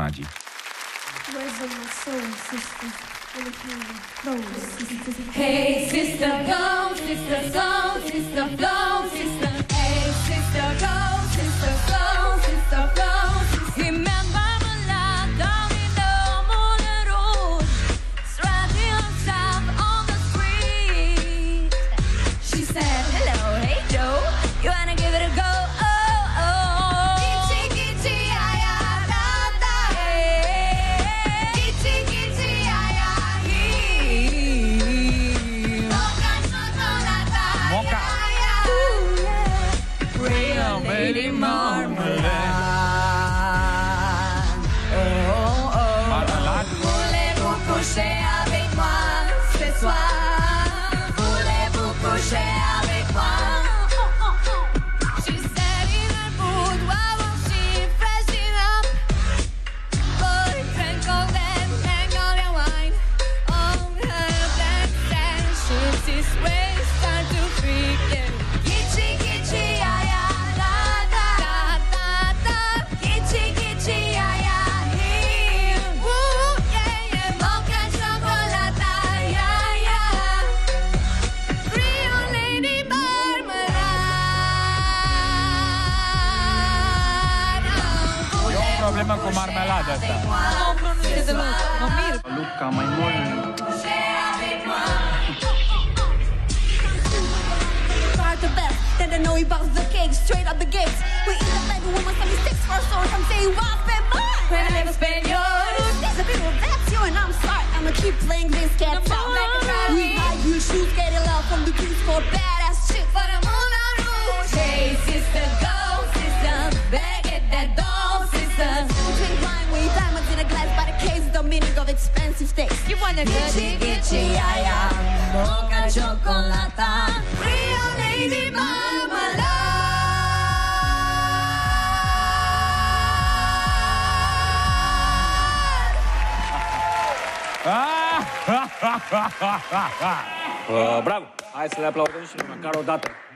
Marmalade. Hey, sister, go, sister, soul, sister, flow, sister. Hey, sister, go, sister, soul, sister, flow. Remember my love, don't be no more rude. Surrounding herself on the street. She said, hello, hey, Joe, you wanna give it a go? Lady Marmalade. Oh, oh, voulez-vous coucher avec moi ce soir? Voulez-vous coucher avec moi? She said in her mood, why won't she freshen up? Boyfriend called them, hang on your wine on her back, and she's this way, start to freak it. Kitchy, kitchy, I. Problema com marmelada, tá? Luca, mãe morre. The best, then I know about the cake, straight out the gates. We eat the bed, we must have mistakes for sure. Some say wap and bar. When I never spend yours, there's a people that's you, and I'm sorry. I'ma keep playing this cat fight like a rat. We hide your shoes, get it out from the kids for badass shit. But I'm on a road. Hey, sister, go, sister, back at that door. Expensive taste. You wanna itchy, itchy, ay, ay. Mocha chocolata. Real Lady Marmalade. Bravo! Hai să le aplaudăm și măcar o dată.